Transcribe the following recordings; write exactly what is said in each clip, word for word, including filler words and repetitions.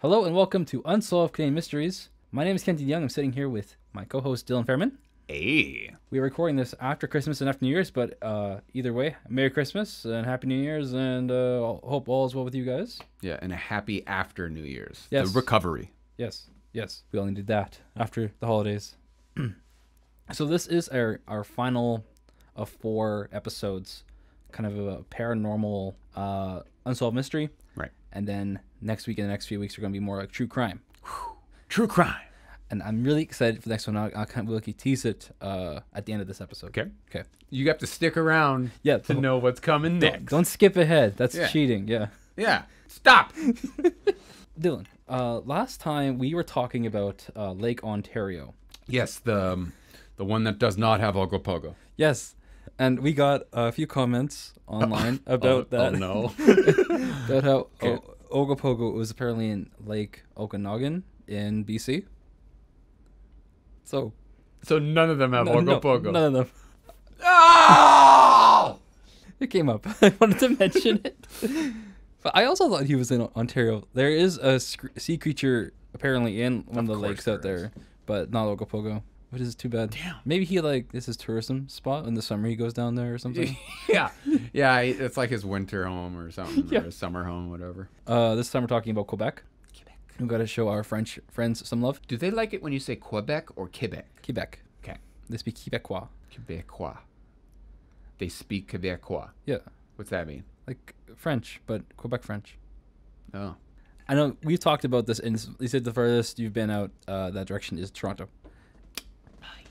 Hello and welcome to Unsolved Canadian Mysteries. My name is Kenton de Jong. I'm sitting here with my co-host Dylan Fairman. Hey. We are recording this after Christmas and after New Year's, but uh, either way, Merry Christmas and Happy New Year's, and uh, hope all is well with you guys. Yeah, and a happy after New Year's. Yes. The recovery. Yes, yes. We only did that after the holidays. So this is our, our final of four episodes, kind of a paranormal uh, unsolved mystery. Right. And then next week and the next few weeks are going to be more like true crime. Whew. True crime. And I'm really excited for the next one. I'll, I'll kind of really tease it uh, at the end of this episode. Okay. Okay. You have to stick around yeah, to know what's coming don't, next. Don't skip ahead. That's yeah. cheating. Yeah. Yeah. Stop. Dylan, uh, last time we were talking about uh, Lake Ontario. Yes. The, um, the one that does not have Ogopogo. Yes. And we got a few comments online about oh, that. Oh, no. About how okay. Ogopogo was apparently in Lake Okanagan in B C. So so none of them have no, Ogopogo. No, none of them. Oh! It came up. I wanted to mention it. But I also thought he was in Ontario. There is a sea creature apparently in one of, of the lakes there out there, is. But not Ogopogo. Which is too bad. Damn. Maybe he, like, this is tourism spot in the summer. He goes down there or something. Yeah. Yeah, it's like his winter home or something, yeah. or his summer home, whatever. Uh, this time we're talking about Quebec. Quebec. We've got to show our French friends some love. Do they like it when you say Quebec or Quebec? Quebec. Okay. They speak Quebecois. Quebecois. They speak Quebecois. Yeah. What's that mean? Like French, but Quebec French. Oh. I know we've talked about this, and you said the furthest you've been out uh, that direction is Toronto.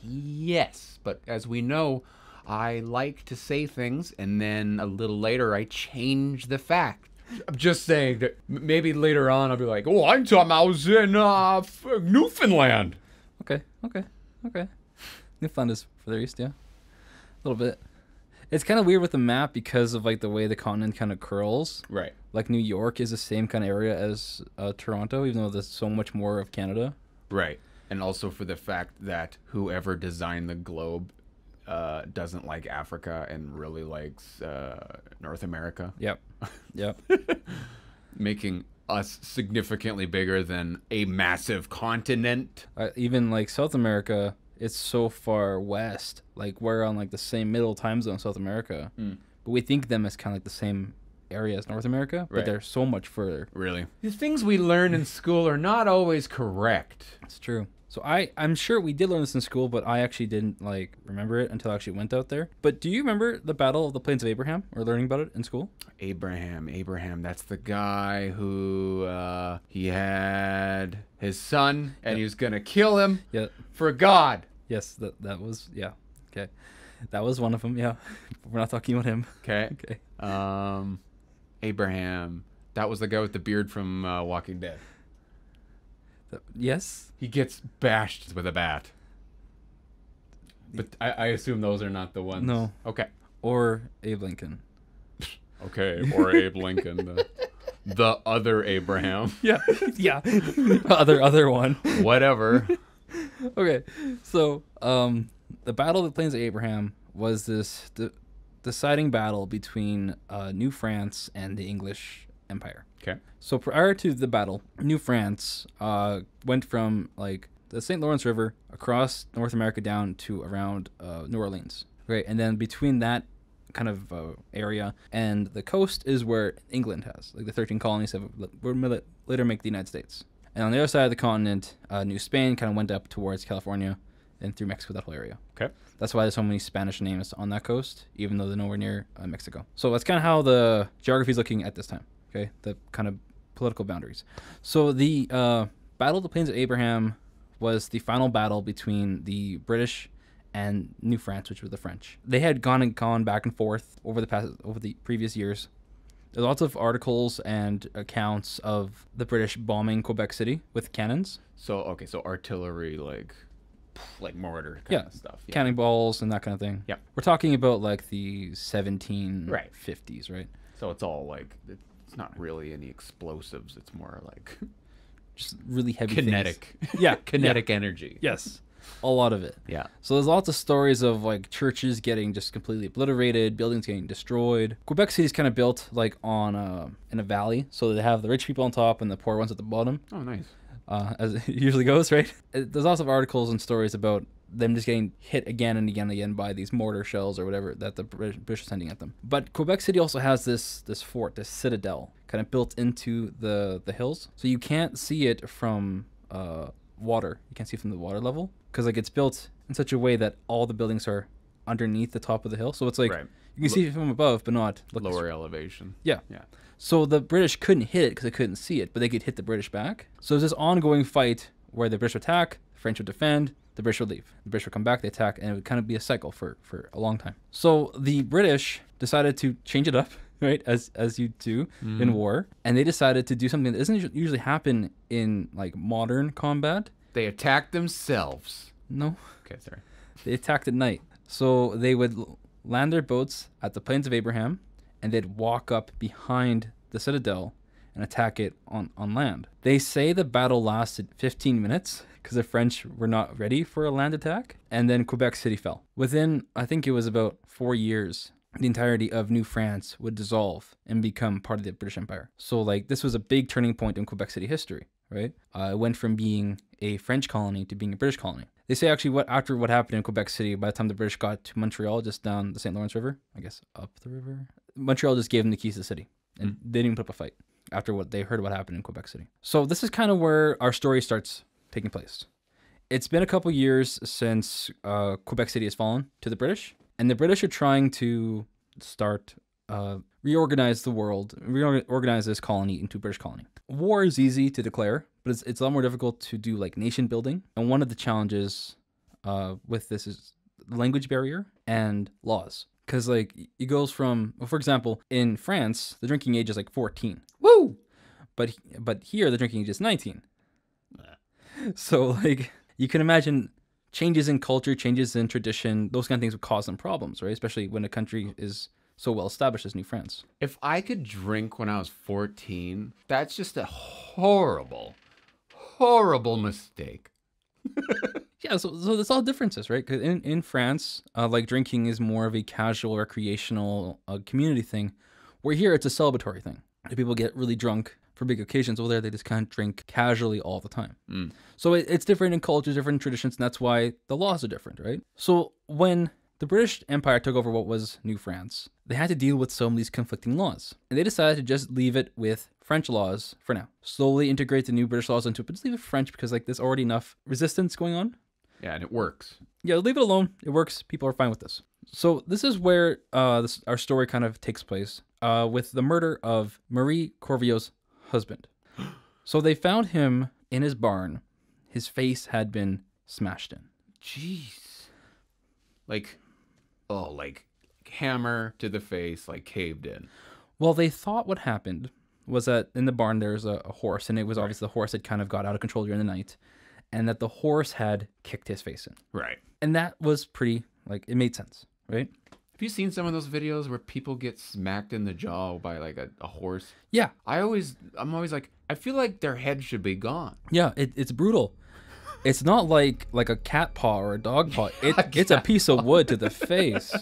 Yes, but as we know, I like to say things, and then a little later I change the fact. I'm just saying that maybe later on I'll be like, oh, I'm talking I was in uh, Newfoundland. Okay, okay, okay. Newfoundland is further east, yeah. A little bit. It's kind of weird with the map because of like the way the continent kind of curls. Right. Like New York is the same kind of area as uh, Toronto, even though there's so much more of Canada. Right. And also for the fact that whoever designed the globe uh, doesn't like Africa and really likes uh, North America. Yep. Yep. Making us significantly bigger than a massive continent. Uh, even like South America, it's so far west. Like we're on like the same middle time zone, South America. Mm. But we think of them as kind of like the same area as North America, but right. they're so much further. Really? The things we learn in school are not always correct. It's true. So I, I'm sure we did learn this in school, but I actually didn't like remember it until I actually went out there. But do you remember the Battle of the Plains of Abraham, or learning about it in school? Abraham, Abraham. That's the guy who uh, he had his son, and yep. he was gonna kill him yep. for God. Yes, that that was yeah. Okay, that was one of them. Yeah, we're not talking about him. Okay. Okay. Um, Abraham. That was the guy with the beard from uh, Walking Dead. Yes, he gets bashed with a bat. But I, I assume those are not the ones. No. Okay. Or Abe Lincoln. Okay. Or Abe Lincoln. The, the other Abraham. Yeah. Yeah. Other other one. Whatever. Okay. So um, the Battle of the Plains of Abraham was this de deciding battle between uh, New France and the English Empire. Okay. So prior to the battle, New France uh, went from like the Saint Lawrence River across North America down to around uh, New Orleans. Right. And then between that kind of uh, area and the coast is where England has like the thirteen colonies that would later make the United States. And on the other side of the continent, uh, New Spain kind of went up towards California and through Mexico, that whole area. Okay. That's why there's so many Spanish names on that coast, even though they're nowhere near uh, Mexico. So that's kind of how the geography is looking at this time. Okay, the kind of political boundaries. So the uh, Battle of the Plains of Abraham was the final battle between the British and New France, which were the French. They had gone and gone back and forth over the past over the previous years. There's lots of articles and accounts of the British bombing Quebec City with cannons. So okay, so artillery, like like mortar kind yeah. of stuff, yeah. cannonballs and that kind of thing. Yeah, we're talking about like the seventeen fifties, right? right? So it's all like. It's It's not really any explosives. It's more like just really heavy kinetic. Things. Yeah, kinetic yeah. energy. Yes. a lot of it. Yeah. So there's lots of stories of like churches getting just completely obliterated, buildings getting destroyed. Quebec City's kind of built like on uh, in a valley, so they have the rich people on top and the poor ones at the bottom. Oh, nice. Uh, as it usually goes, right? It, there's lots of articles and stories about them just getting hit again and again and again by these mortar shells or whatever that the British are sending at them. But Quebec City also has this this fort, this citadel, kind of built into the the hills, so you can't see it from uh, water. You can't see it from the water level because like it's built in such a way that all the buildings are underneath the top of the hill. So it's like right. you can Lo see it from above, but not lower elevation. Yeah, yeah. So the British couldn't hit it because they couldn't see it, but they could hit the British back. So there's this ongoing fight where the British attack, the French would defend, the British would leave. The British would come back, they attack, and it would kind of be a cycle for, for a long time. So the British decided to change it up, right, as, as you do mm. in war, and they decided to do something that doesn't usually happen in, like, modern combat. They attacked themselves. No. Okay, sorry. They attacked at night. So they would land their boats at the Plains of Abraham, and they'd walk up behind the citadel and attack it on, on land. They say the battle lasted fifteen minutes because the French were not ready for a land attack, and then Quebec City fell. Within, I think it was about four years, the entirety of New France would dissolve and become part of the British Empire. So, like, this was a big turning point in Quebec City history, right? Uh, it went from being a French colony to being a British colony. They say actually what after what happened in Quebec City, by the time the British got to Montreal, just down the Saint Lawrence River, I guess up the river, Montreal just gave them the keys to the city, and mm. they didn't even put up a fight after what they heard what happened in Quebec City. So this is kind of where our story starts taking place. It's been a couple years since uh, Quebec City has fallen to the British, and the British are trying to start uh, reorganize the world, reorganize this colony into a British colony. War is easy to declare, but it's, it's a lot more difficult to do like nation building. And one of the challenges uh, with this is language barrier and laws. Because like it goes from, well, for example, in France, the drinking age is like fourteen. Woo! But but here, the drinking age is nineteen. Nah. So like you can imagine changes in culture, changes in tradition, those kind of things would cause them problems, right? Especially when a country is so well established as New France. If I could drink when I was fourteen, that's just a horrible, horrible mistake. Yeah, so, so that's all differences, right? Because in, in France, uh, like drinking is more of a casual, recreational, uh, community thing. Where here, it's a celebratory thing. If people get really drunk for big occasions, well, there they just kind of drink casually all the time. Mm. So it, it's different in cultures, different traditions, and that's why the laws are different, right? So when the British Empire took over what was New France, they had to deal with some of these conflicting laws, and they decided to just leave it with French laws for now. Slowly integrate the new British laws into it, but just leave it French because like there's already enough resistance going on. Yeah, and it works. Yeah, leave it alone. It works. People are fine with this. So this is where uh, this, our story kind of takes place uh, with the murder of Marie Corvier's husband. So they found him in his barn. His face had been smashed in. Jeez. Like... Oh, like hammer to the face, like caved in. Well, they thought what happened was that in the barn there's a, a horse, and it was obviously the horse had kind of got out of control during the night, and that the horse had kicked his face in. Right. And that was pretty, like, it made sense, right? Have you seen some of those videos where people get smacked in the jaw by, like, a, a horse? Yeah. I always, I'm always like, I feel like their head should be gone. Yeah, it, it's brutal. It's not like like a cat paw or a dog paw. It, a it's a piece paw. of wood to the face.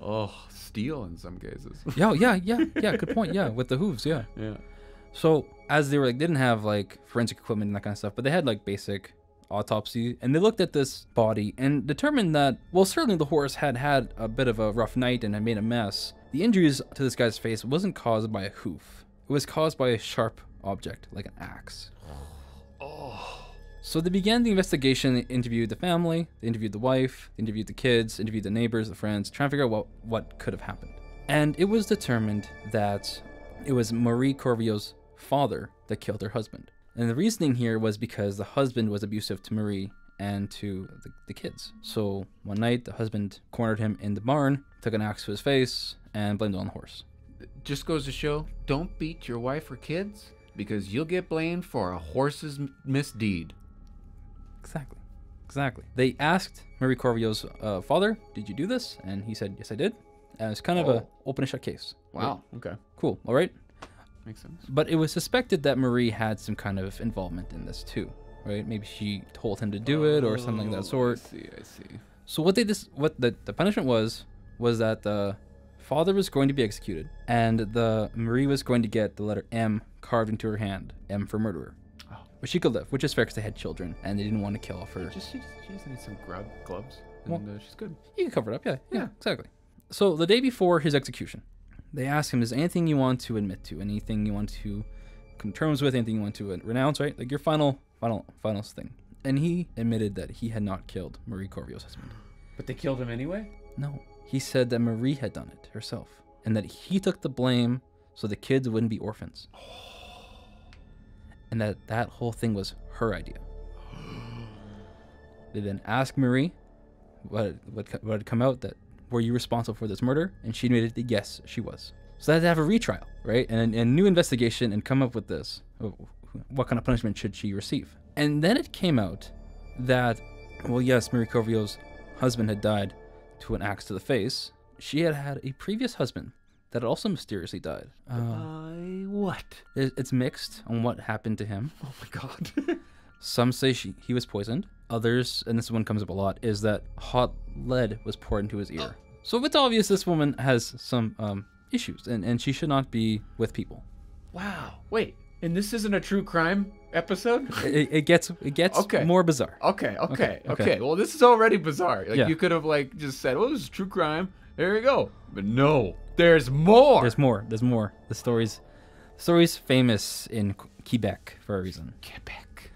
Oh, steel in some cases. Yeah, yeah, yeah, yeah. Good point. Yeah, with the hooves. Yeah. Yeah. So as they were like, didn't have like forensic equipment and that kind of stuff, but they had like basic autopsy, and they looked at this body and determined that, well, certainly the horse had had a bit of a rough night and had made a mess. The injuries to this guy's face wasn't caused by a hoof. It was caused by a sharp object, like an axe. Oh. So they began the investigation. They interviewed the family, they interviewed the wife, they interviewed the kids, interviewed the neighbors, the friends, trying to figure out what, what could have happened. And it was determined that it was Marie Corvier's father that killed her husband. And the reasoning here was because the husband was abusive to Marie and to the, the kids. So one night, the husband cornered him in the barn, took an axe to his face, and blamed it on the horse. Just goes to show, don't beat your wife or kids, because you'll get blamed for a horse's misdeed. Exactly. Exactly. They asked Marie Corvier's uh, father, did you do this? And he said, yes, I did. And it's kind of oh. a open and shut case. Wow. Right? Okay. Cool. All right. Makes sense. But it was suspected that Marie had some kind of involvement in this too. right? Maybe she told him to do it or something oh, like that sort. I see, I see. So what they dis what the, the punishment was was that the father was going to be executed, and the Marie was going to get the letter M carved into her hand, M for murderer. Oh. But she could live, which is fair because they had children and they didn't want to kill off her. Yeah, just, she, just, she just needs some grub, gloves, and well, uh, she's good. You can cover it up, yeah, yeah, yeah, exactly. So the day before his execution, they asked him, is there anything you want to admit to, anything you want to come to terms with, anything you want to renounce, right? Like your final, final, final thing. And he admitted that he had not killed Marie Corriveau's husband. But they killed him anyway? No. He said that Marie had done it herself and that he took the blame so the kids wouldn't be orphans. Oh. And that that whole thing was her idea. They then asked Marie what, what, what had come out, that were you responsible for this murder? And she admitted that yes, she was. So they had to have a retrial, right? And a new investigation and come up with this. What kind of punishment should she receive? And then it came out that, well, yes, Marie Corriveau's husband had died to an axe to the face. She had had a previous husband that also mysteriously died. Uh, By what? It's mixed on what happened to him. Oh my God. Some say she, he was poisoned. Others, and this one comes up a lot, is that hot lead was poured into his ear. So it's obvious this woman has some um, issues, and, and she should not be with people. Wow. Wait, and this isn't a true crime episode? it, it gets it gets okay. more bizarre. Okay, okay, okay, okay, okay. Well, this is already bizarre. Like yeah. You could have like just said, well, this is true crime. There you go. But no, there's more. There's more. There's more. The story's, the story's famous in Quebec for a reason. Quebec.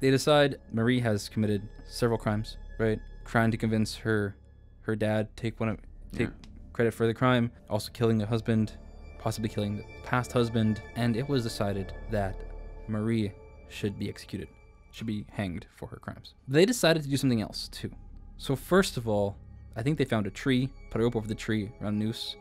They decide Marie has committed several crimes, right? Trying to convince her, her dad take one of, take yeah. credit for the crime, also killing the husband, possibly killing the past husband, and it was decided that Marie should be executed, should be hanged for her crimes. They decided to do something else too. So first of all, I think they found a tree, put a rope over the tree, around a noose,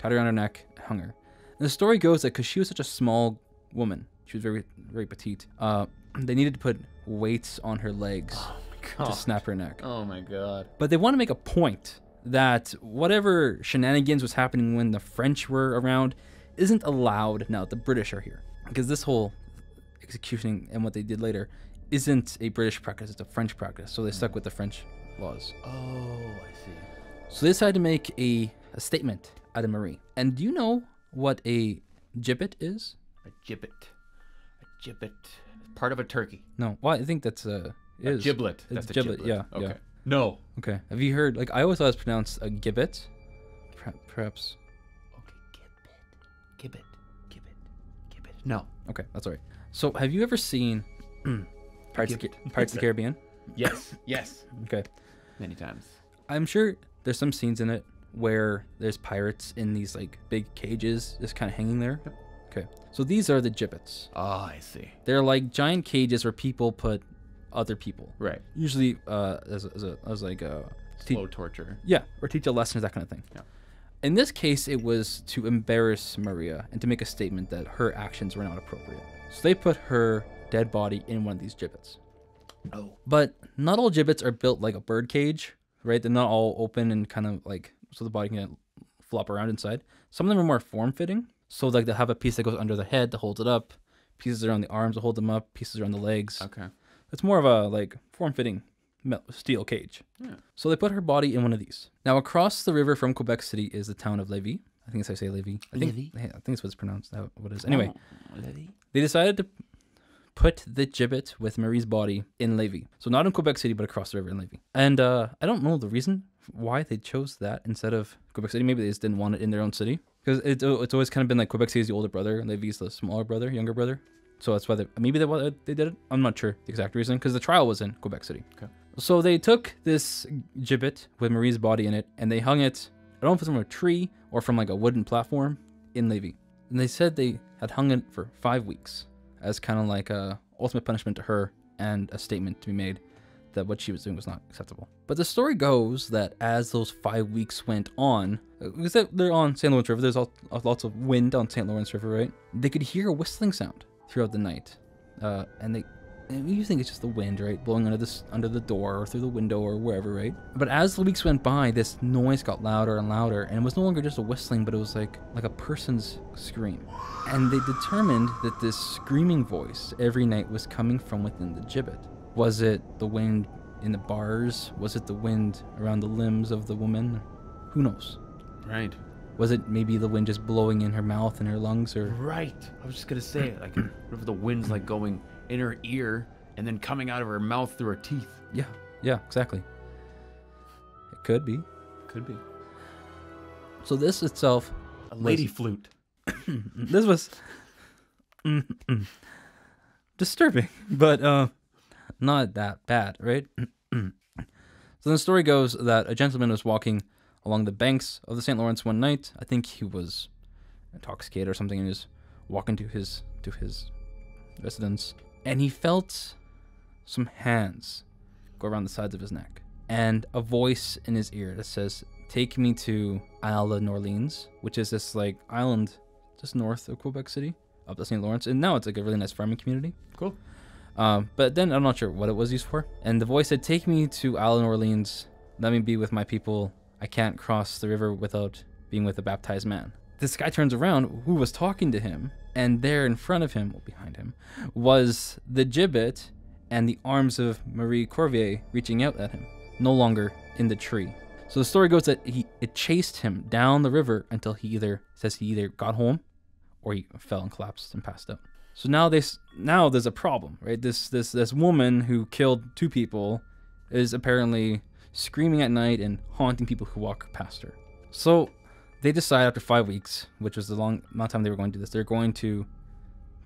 tied her around her neck, hung her. And the story goes that because she was such a small woman, she was very, very petite, uh, they needed to put weights on her legs oh my God. to snap her neck. Oh my God. But they want to make a point that whatever shenanigans was happening when the French were around isn't allowed now that the British are here. Because this whole execution and what they did later isn't a British practice, it's a French practice. So they stuck with the French laws. Oh, I see. So they decided to make a, a statement out of Marie. And do you know what a gibbet is? A gibbet. A gibbet. Part of a turkey. No, well, I think that's a, it a is. giblet. That's it's a giblet. giblet. Yeah. Okay. Yeah. No. Okay. Have you heard? Like I always thought it was pronounced a gibbet, perhaps. Okay, gibbet, gibbet, gibbet, gibbet. No. Okay, that's all right. So, have you ever seen Pirates of the Caribbean? Yes. Yes. Okay. Many times. I'm sure there's some scenes in it where there's pirates in these like big cages, just kind of hanging there. Yep. Okay, so these are the gibbets. Ah, oh, I see. They're like giant cages where people put other people. Right. Usually uh, as, as, a, as like a... Slow torture. Yeah, or teach a lesson, that kind of thing. Yeah. In this case, it was to embarrass Maria and to make a statement that her actions were not appropriate. So they put her dead body in one of these gibbets. Oh. But not all gibbets are built like a bird cage, right? They're not all open and kind of like, so the body can flop around inside. Some of them are more form-fitting. So like they'll have a piece that goes under the head to hold it up, pieces around the arms to hold them up, pieces around the legs. Okay. It's more of a like form-fitting steel cage. Yeah. So they put her body in one of these. Now across the river from Quebec City is the town of Lévis. I think that's how you say Lévis. I think, Lévis? I think that's what it's pronounced. What it is. Anyway, oh, Lévis. They decided to put the gibbet with Marie's body in Lévis. So not in Quebec City, but across the river in Lévis. And uh, I don't know the reason why they chose that instead of Quebec City. Maybe they just didn't want it in their own city. Because it's, it's always kind of been like Quebec City is the older brother and Lévis is the smaller brother, younger brother. So that's why they, maybe they, they did it. I'm not sure the exact reason, because the trial was in Quebec City. Okay. So they took this gibbet with Marie's body in it and they hung it, I don't know if it's from a tree or from like a wooden platform in Lévis. And they said they had hung it for five weeks as kind of like a ultimate punishment to her and a statement to be made that what she was doing was not acceptable. But the story goes that as those five weeks went on, because they're on Saint Lawrence River, there's all, lots of wind on Saint Lawrence River, right? They could hear a whistling sound throughout the night. Uh, and they And you think it's just the wind, right? Blowing under this, under the door or through the window or wherever, right? But as the weeks went by, this noise got louder and louder, and it was no longer just a whistling, but it was like like a person's scream. And they determined that this screaming voice every night was coming from within the gibbet. Was it the wind in the bars? Was it the wind around the limbs of the woman? Who knows? Right. Was it maybe the wind just blowing in her mouth and her lungs, or? Right. I was just gonna say it. Like, what if the wind's like going in her ear and then coming out of her mouth through her teeth? Yeah. Yeah. Exactly. It could be. Could be. So this itself. A lady was... flute. This was disturbing, but uh, not that bad, right? So the story goes that a gentleman was walking along the banks of the Saint Lawrence one night. I think he was intoxicated or something, and he was walking to his to his residence, and he felt some hands go around the sides of his neck, and a voice in his ear that says, "Take me to Isle of New Orleans," which is this like island just north of Quebec City, up the Saint Lawrence, and now it's like a really nice farming community. Cool. Um, but then I'm not sure what it was used for, and the voice said, "Take me to Isle of New Orleans. Let me be with my people. I can't cross the river without being with a baptized man." This guy turns around, who was talking to him, and there in front of him, well, behind him, was the gibbet and the arms of Marie Corvier reaching out at him, no longer in the tree. So the story goes that he it chased him down the river until he either says he either got home or he fell and collapsed and passed out. So now they now there's a problem, right? This this this woman who killed two people is apparently screaming at night and haunting people who walk past her. So they decide after five weeks, which was the long amount of time they were going to do this, they're going to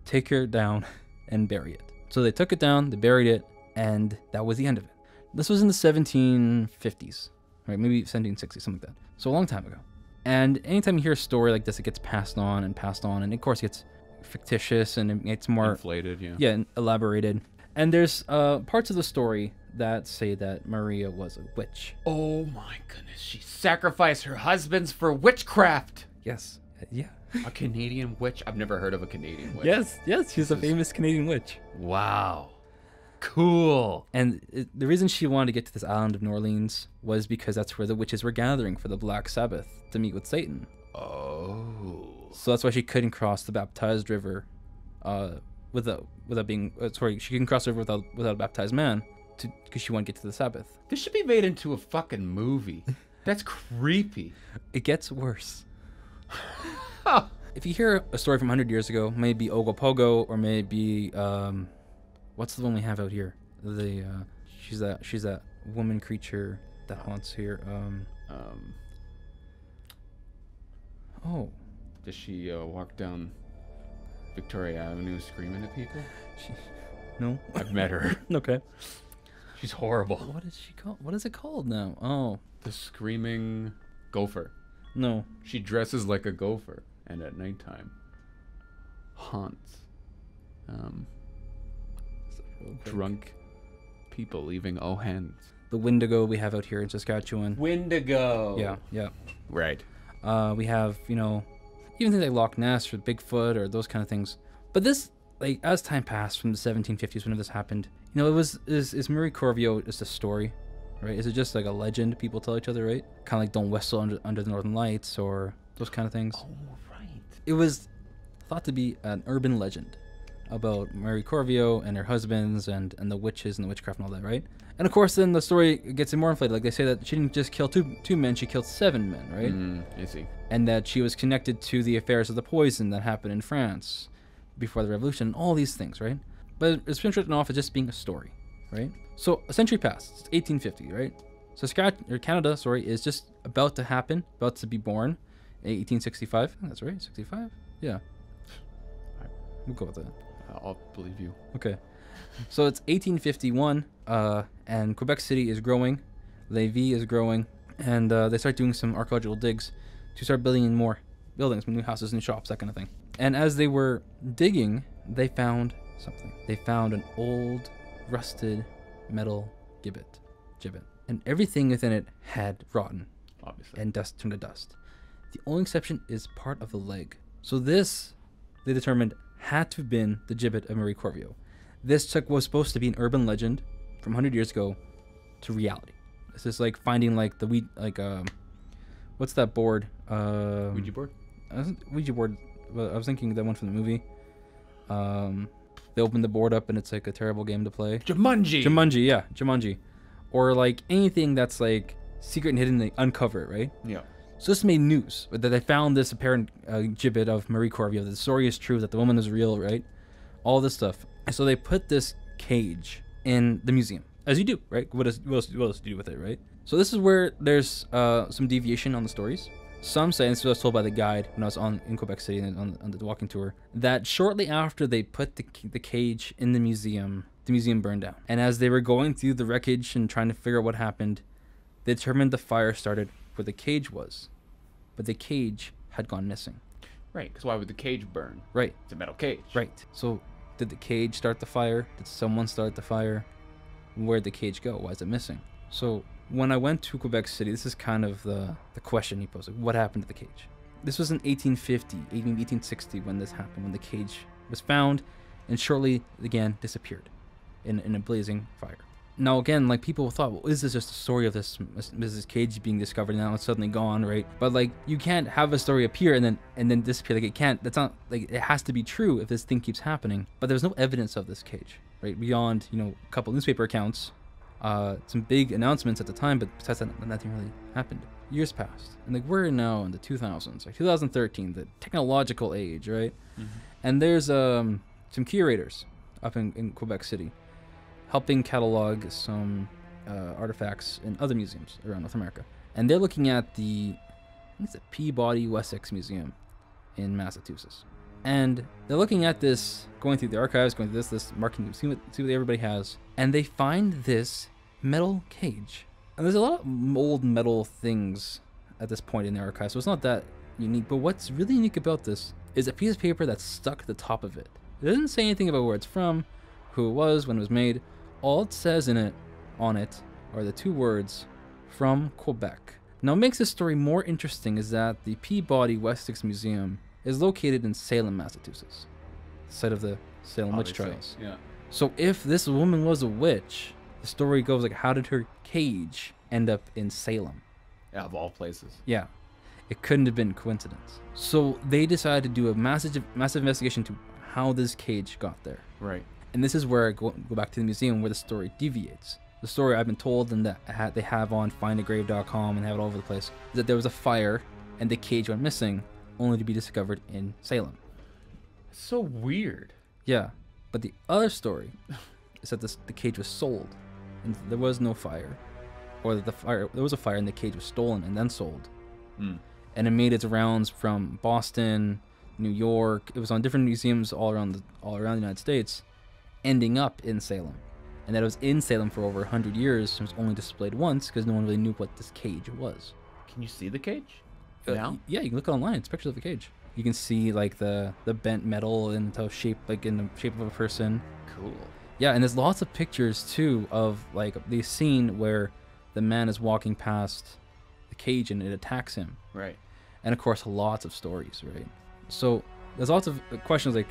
take her down and bury it. So they took it down, they buried it, and that was the end of it. This was in the seventeen fifties, right? Maybe seventeen sixties, something like that. So a long time ago. And anytime you hear a story like this, it gets passed on and passed on, and of course it gets fictitious and it gets more... inflated, yeah. Yeah, elaborated. And there's uh, parts of the story that say that Maria was a witch. Oh my goodness, she sacrificed her husbands for witchcraft. Yes, yeah. A Canadian witch? I've never heard of a Canadian witch. Yes, yes, she's this a is... famous Canadian witch. Wow, cool. And it, the reason she wanted to get to this island of New Orleans was because that's where the witches were gathering for the Black Sabbath to meet with Satan. Oh. So that's why she couldn't cross the baptized river uh, without, without being, uh, sorry, she couldn't cross the river without, without a baptized man. Because she won't get to the Sabbath. This should be made into a fucking movie. That's creepy. It gets worse. If you hear a story from a hundred years ago, maybe Ogopogo, or maybe um, what's the one we have out here? The uh, she's that she's that woman creature that haunts here. Um, um, oh, does she uh, walk down Victoria Avenue screaming at people? She, no, I've met her. Okay. She's horrible. What is she called? What is it called now? Oh. The Screaming Gopher. No. She dresses like a gopher and at nighttime haunts um, drunk people leaving O hands. The Wendigo we have out here in Saskatchewan. Wendigo. Yeah, yeah. Right. Uh, we have, you know, even things like Loch Ness or Bigfoot or those kind of things. But this, like, as time passed from the seventeen fifties when this happened, you know, it was, is, is Marie Corvio just a story, right? Is it just like a legend people tell each other, right? Kind of like Don't Whistle under, under the Northern Lights or those kind of things. Oh, right. It was thought to be an urban legend about Marie Corvio and her husbands and, and the witches and the witchcraft and all that, right? And of course, then the story gets more inflated. Like, they say that she didn't just kill two, two men, she killed seven men, right? Mm, I see. And that she was connected to the affairs of the poison that happened in France before the revolution, and all these things, right? But it's been written off as just being a story, right? So a century passed, it's eighteen fifty, right? So Saskatchewan, or Canada, sorry, is just about to happen, about to be born in eighteen sixty-five. That's right, sixty-five? Yeah. We'll go with that. I'll believe you. Okay. So it's eighteen fifty-one, uh, and Quebec City is growing, Lévis is growing, and uh, they start doing some archaeological digs to start building more buildings, new houses, new shops, that kind of thing. And as they were digging, they found something. They found an old, rusted metal gibbet, gibbet, and everything within it had rotten, obviously, and dust turned to dust. The only exception is part of the leg. So this, they determined, had to have been the gibbet of Marie Corvio. This took what was supposed to be an urban legend from one hundred years ago to reality. This is like finding like the we like um, what's that board? Um, Ouija board. I was, Ouija board. I was thinking that one from the movie. Um, they open the board up and it's like a terrible game to play. Jumanji. Jumanji, yeah, Jumanji, or like anything that's like secret and hidden, they uncover it, right? Yeah. So this made news that they found this apparent uh, gibbet of Marie Corriveau. The story is true, that the woman is real, right? All this stuff. And so they put this cage in the museum, as you do, right? What else, what else, what else do you do with it, right? So this is where there's uh, some deviation on the stories. Some say, and this was told by the guide when I was on in Quebec City and on, on the walking tour, that shortly after they put the, the cage in the museum, the museum burned down. And as they were going through the wreckage and trying to figure out what happened, they determined the fire started where the cage was, but the cage had gone missing. Right, because why would the cage burn? Right. It's a metal cage. Right. So did the cage start the fire? Did someone start the fire? Where'd the cage go? Why is it missing? So when I went to Quebec City, this is kind of the, the question he posed. Like, what happened to the cage? This was in eighteen fifty, eighteen sixty when this happened, when the cage was found and shortly, again, disappeared in, in a blazing fire. Now, again, like, people thought, well, is this just a story of this Missus Cage being discovered now it's suddenly gone, right? But, like, you can't have a story appear and then and then disappear. Like, it can't. That's not, like, it has to be true if this thing keeps happening. But there's no evidence of this cage, right? Beyond, you know, a couple newspaper accounts, uh, some big announcements at the time, but besides that, nothing really happened. Years passed. And, like, we're now in the two thousands, like, two thousand thirteen, the technological age, right? Mm-hmm. And there's um, some curators up in, in Quebec City, helping catalog some uh, artifacts in other museums around North America. And they're looking at the, I think it's the Peabody Essex Museum in Massachusetts. And they're looking at this, going through the archives, going through this, this, marking, see what, see what everybody has. And they find this metal cage. And there's a lot of old metal things at this point in the archive, so it's not that unique. But what's really unique about this is a piece of paper that's stuck at the top of it. It doesn't say anything about where it's from, who it was, when it was made. All it says in it, on it, are the two words, "From Quebec." Now, what makes this story more interesting is that the Peabody Essex Museum is located in Salem, Massachusetts, the site of the Salem Witch Trials. Yeah. So if this woman was a witch, the story goes, like, how did her cage end up in Salem? Yeah, of all places. Yeah. It couldn't have been coincidence. So they decided to do a massive, massive investigation to how this cage got there. Right. And this is where I go, go back to the museum, where the story deviates. The story I've been told, and that ha they have on find a grave dot com and have it all over the place, is that there was a fire and the cage went missing, only to be discovered in Salem. That's so weird. Yeah. But the other story is that this, the cage was sold and there was no fire, or that the fire, there was a fire and the cage was stolen and then sold. Mm. And it made its rounds from Boston, New York. It was on different museums all around the, all around the United States, ending up in Salem, and that it was in Salem for over one hundred years. It was only displayed once because no one really knew what this cage was. Can you see the cage uh, now? Yeah, you can look online. It's pictures of the cage. You can see, like, the the bent metal and how shaped, like, in the shape of a person. Cool. Yeah, and there's lots of pictures too of, like, the scene where the man is walking past the cage and it attacks him. Right. And of course, lots of stories, right? So there's lots of questions, like,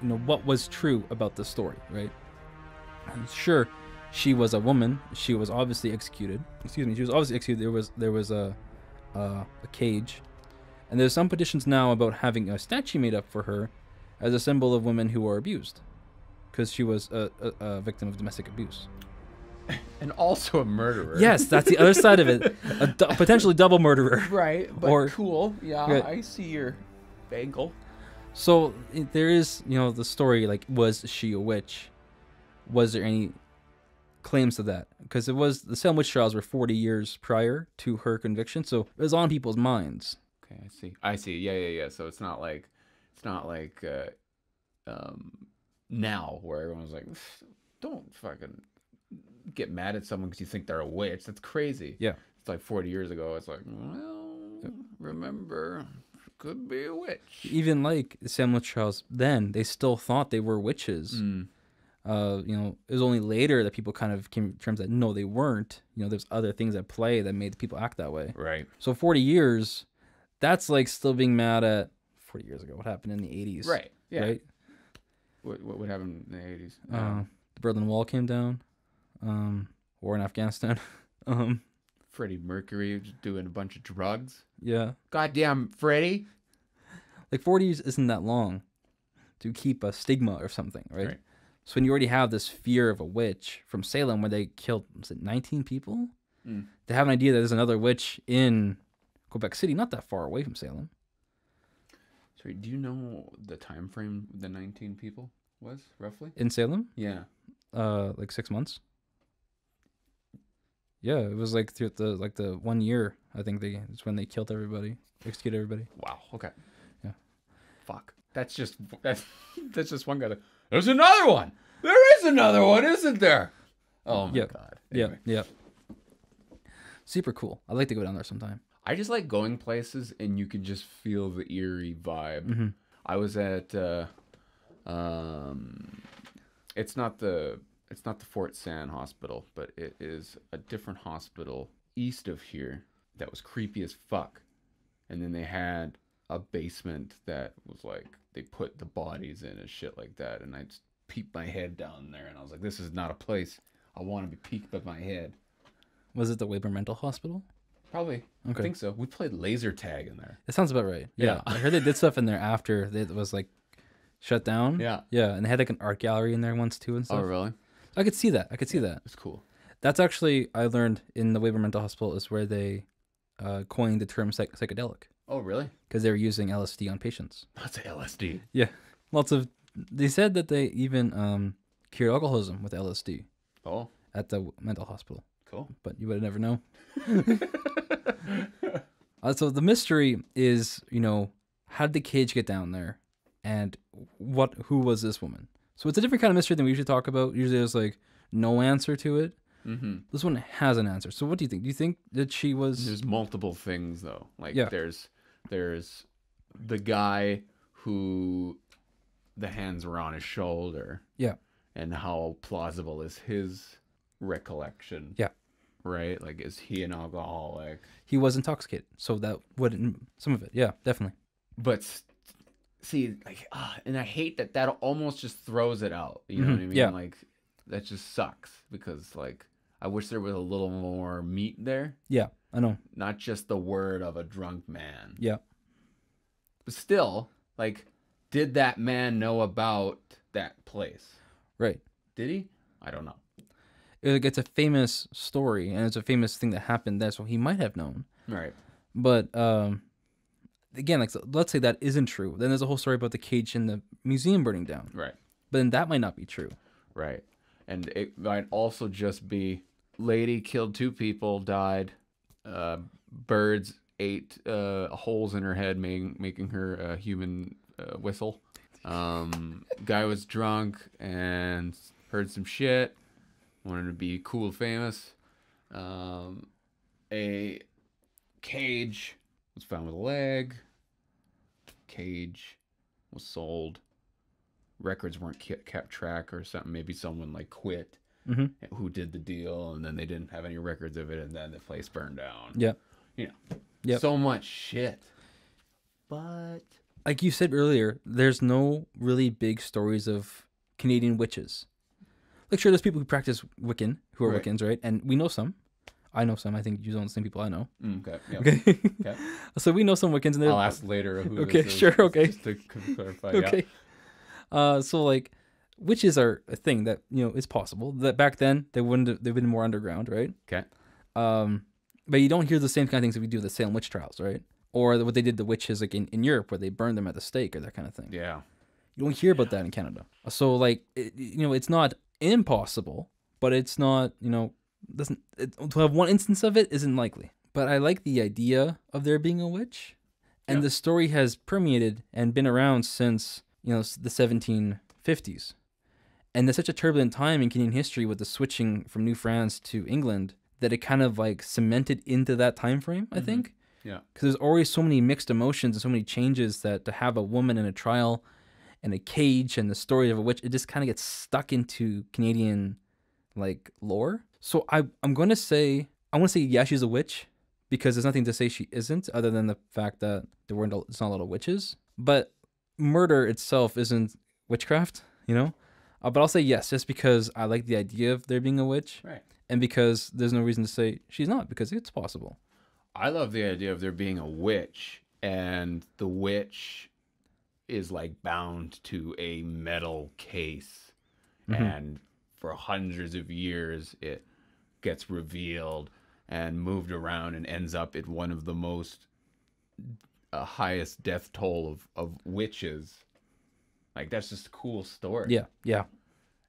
you know, what was true about the story, right? I'm sure she was a woman. She was obviously executed. Excuse me. She was obviously executed. There was there was a uh, a cage, and there's some petitions now about having a statue made up for her as a symbol of women who were abused, because she was a, a, a victim of domestic abuse, and also a murderer. Yes, that's the other side of it. A du potentially double murderer. Right. But or, cool. Yeah, right. I see your angle. So there is, you know, the story, like, was she a witch? Was there any claims to that? Because it was, the Salem Witch Trials were forty years prior to her conviction, so it was on people's minds. Okay, I see. I see. Yeah, yeah, yeah. So it's not like, it's not like uh, um, now where everyone's like, don't fucking get mad at someone because you think they're a witch. That's crazy. Yeah. It's like forty years ago. It's like, well, yep. Remember, could be a witch. Even like the Salem Witch Trials, then they still thought they were witches. Mm. Uh, you know, it was only later that people kind of came to terms that no, they weren't. You know, there's other things at play that made people act that way. Right. So forty years, that's like still being mad at forty years ago. What happened in the eighties? Right. Yeah. Right. What what would happen in the eighties? Uh, uh, the Berlin Wall came down. Um, war in Afghanistan. um, Freddie Mercury was doing a bunch of drugs. Yeah. Goddamn Freddie. Like forty years isn't that long to keep a stigma or something, right? right? So when you already have this fear of a witch from Salem, where they killed was it nineteen people, mm. to have an idea that there's another witch in Quebec City, not that far away from Salem. Sorry, do you know the time frame the nineteen people was roughly in Salem? Yeah, uh, like six months. Yeah, it was like through the like the one year I think they it's when they killed everybody, executed everybody. Wow. Okay. Yeah. Fuck. That's just that's that's just one guy. That, There's another one. There is another one, isn't there? Oh my yep. god. Anyway. Yeah. Yeah. Super cool. I'd like to go down there sometime. I just like going places and you can just feel the eerie vibe. Mm-hmm. I was at uh, um it's not the it's not the Fort San Hospital, but it is a different hospital east of here that was creepy as fuck. And then they had a basement that was like they put the bodies in and shit like that, and I just peeped my head down there and I was like, this is not a place I want to be peeked by my head. Was it the Weyburn Mental Hospital? Probably. Okay. I think so. We played laser tag in there. That sounds about right. Yeah. yeah. I heard they did stuff in there after it was like shut down. Yeah. Yeah. And they had like an art gallery in there once too and stuff. Oh, really? I could see that. I could see yeah, that. It's cool. That's actually, I learned in the Weyburn Mental Hospital is where they uh, coined the term psych psychedelic. Oh, really? Because they were using L S D on patients. Lots of L S D. Yeah. Lots of... They said that they even um, cured alcoholism with L S D. Oh. At the mental hospital. Cool. But you would never know. uh, so the mystery is, you know, how did the cage get down there? And what? Who was this woman? So it's a different kind of mystery than we usually talk about. Usually there's, like, no answer to it. Mm-hmm. This one has an answer. So what do you think? Do you think that she was... There's multiple things, though. Like, yeah. there's... There's the guy who the hands were on his shoulder. Yeah. And how plausible is his recollection? Yeah. Right? Like, is he an alcoholic? He was intoxicated. So that wouldn't, some of it. Yeah, definitely. But see, like, uh, and I hate that that almost just throws it out. You know mm-hmm. what I mean? Yeah. Like, that just sucks because, like, I wish there was a little more meat there. Yeah. I know. Not just the word of a drunk man. Yeah. But still, like, did that man know about that place? Right. Did he? I don't know. It's a famous story, and it's a famous thing that happened there, so he might have known. Right. But, um, again, like, so let's say that isn't true. Then there's a whole story about the cage in the museum burning down. Right. But then that might not be true. Right. And it might also just be, lady killed two people, died... Uh, birds ate uh, holes in her head, making making her a uh, human uh, whistle. Um, guy was drunk and heard some shit. Wanted to be cool, famous. Um, a cage was found with a leg. Cage was sold. Records weren't kept track or something. Maybe someone like quit. Mm-hmm. Who did the deal, and then they didn't have any records of it, and then the place burned down. Yeah, you know, yep. so much shit. But like you said earlier, there's no really big stories of Canadian witches. Like, sure, there's people who practice Wiccan, who are right. Wiccans, right? And we know some. I know some. I think you know the same people I know. Mm, okay. Yep. Okay. okay. So we know some Wiccans, and I'll ask later. Who okay. This is, sure. Okay. Just to clarify. Okay. Yeah. Uh. So like. Witches are a thing that, you know, is possible. That back then they wouldn't have, they've been more underground, right? Okay. Um, but you don't hear the same kind of things that we do with the Salem Witch Trials, right? Or what they did to witches like in, in Europe, where they burned them at the stake or that kind of thing. Yeah. You don't hear yeah. about that in Canada. So like, it, you know, it's not impossible, but it's not, you know, doesn't it, to have one instance of it isn't likely. But I like the idea of there being a witch, and yeah. the story has permeated and been around since, you know, the seventeen fifties. And there's such a turbulent time in Canadian history with the switching from New France to England that it kind of like cemented into that time frame, I mm-hmm. think. Yeah. Because there's always so many mixed emotions and so many changes that to have a woman in a trial and a cage and the story of a witch, it just kind of gets stuck into Canadian like lore. So I, I'm going to say, I want to say, yeah, she's a witch because there's nothing to say she isn't other than the fact that there weren't, it's not a lot of witches. But murder itself isn't witchcraft. you know? Uh, but I'll say yes, just because I like the idea of there being a witch. Right. And because there's no reason to say she's not, because it's possible. I love the idea of there being a witch, and the witch is like bound to a metal case. Mm-hmm. And for hundreds of years, it gets revealed and moved around and ends up at one of the most uh, highest death toll of, of witches. Like, that's just a cool story. Yeah, yeah.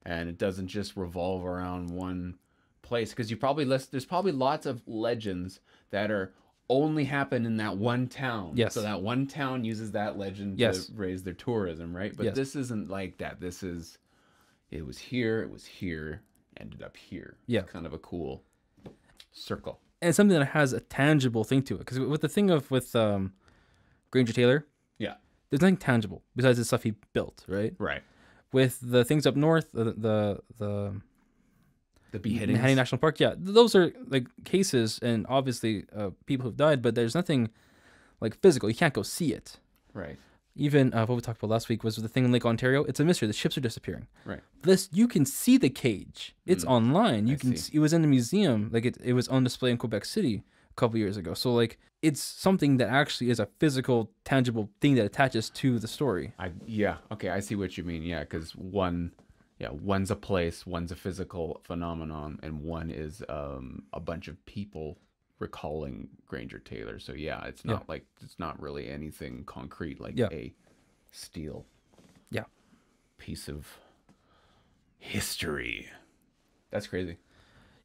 And it doesn't just revolve around one place, because you probably list, there's probably lots of legends that are only happen in that one town. Yes. So that one town uses that legend yes. to raise their tourism, right? But yes. this isn't like that. This is, it was here, it was here, ended up here. Yeah. It's kind of a cool circle. And something that has a tangible thing to it. Because with the thing of, with um, Granger Taylor, yeah, there's nothing tangible besides the stuff he built, right? Right. With the things up north, the, the, the The beheadings. Nahanni National Park, yeah. Those are like cases and obviously uh, people who've died, but there's nothing like physical. You can't go see it. Right. Even uh, what we talked about last week was the thing in Lake Ontario. It's a mystery. The ships are disappearing. Right. This, you can see the cage. It's mm. online. You I can. See. It was in the museum. Like it, it was on display in Quebec City a couple years ago. So like it's something that actually is a physical, tangible thing that attaches to the story. I yeah. Okay, I see what you mean. Yeah, because one. Yeah, one's a place, one's a physical phenomenon, and one is um, a bunch of people recalling Granger Taylor. So yeah, it's not yeah. like it's not really anything concrete like yeah. a steel yeah. piece of history. That's crazy.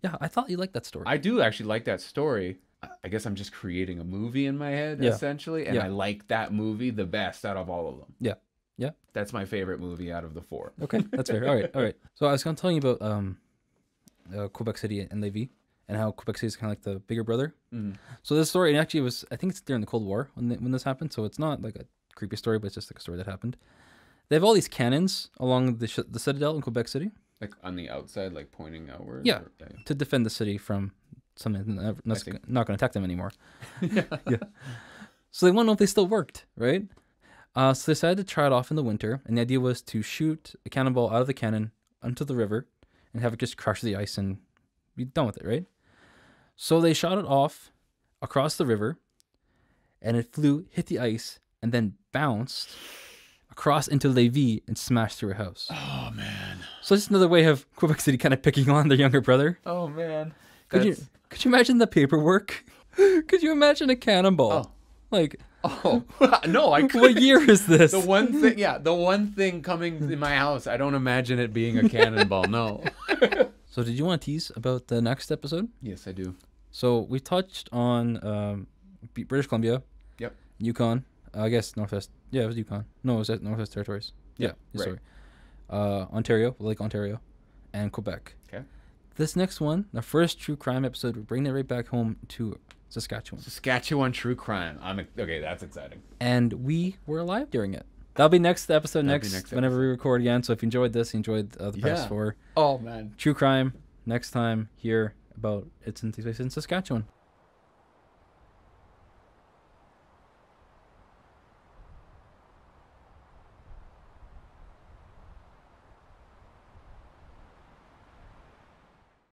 Yeah, I thought you liked that story. I do actually like that story. I guess I'm just creating a movie in my head, yeah. essentially, and yeah. I like that movie the best out of all of them. Yeah. Yeah. That's my favorite movie out of the four. Okay, that's fair. All right, all right. So I was going to tell you about um, uh, Quebec City and Lévis, and how Quebec City is kind of like the bigger brother. Mm. So this story, and actually it was, I think it's during the Cold War when, the, when this happened, so it's not like a creepy story, but it's just like a story that happened. They have all these cannons along the, the Citadel in Quebec City. Like on the outside, like pointing outward? Yeah, or, yeah. to defend the city from something that's not going to attack them anymore. yeah. yeah. So they want to know if they still worked, right? Uh, so they decided to try it off in the winter, and the idea was to shoot a cannonball out of the cannon onto the river and have it just crush the ice and be done with it, right? So they shot it off across the river, and it flew, hit the ice, and then bounced across into Lévis and smashed through a house. Oh, man. So just another way of Quebec City kind of picking on their younger brother. Oh, man. Could you, could you imagine the paperwork? Could you imagine a cannonball? Oh. Like... Oh, no, I couldn't. What year is this? The one thing, yeah, the one thing coming in my house, I don't imagine it being a cannonball, no. So did you want to tease about the next episode? Yes, I do. So we touched on um, British Columbia. Yep. Yukon. Uh, I guess Northwest. Yeah, it was Yukon. No, it was at Northwest Territories. Yeah, yeah right. Sorry. Uh, Ontario, Lake Ontario, and Quebec. Okay. This next one, the first true crime episode, we're bringing it right back home to Saskatchewan. Saskatchewan true crime. I'm okay. That's exciting. And we were alive during it. That'll be next episode. That'll next, next whenever episode. we record again. So if you enjoyed this, you enjoyed uh, the past yeah. four. Oh man, true crime next time here about it's in, it's in Saskatchewan.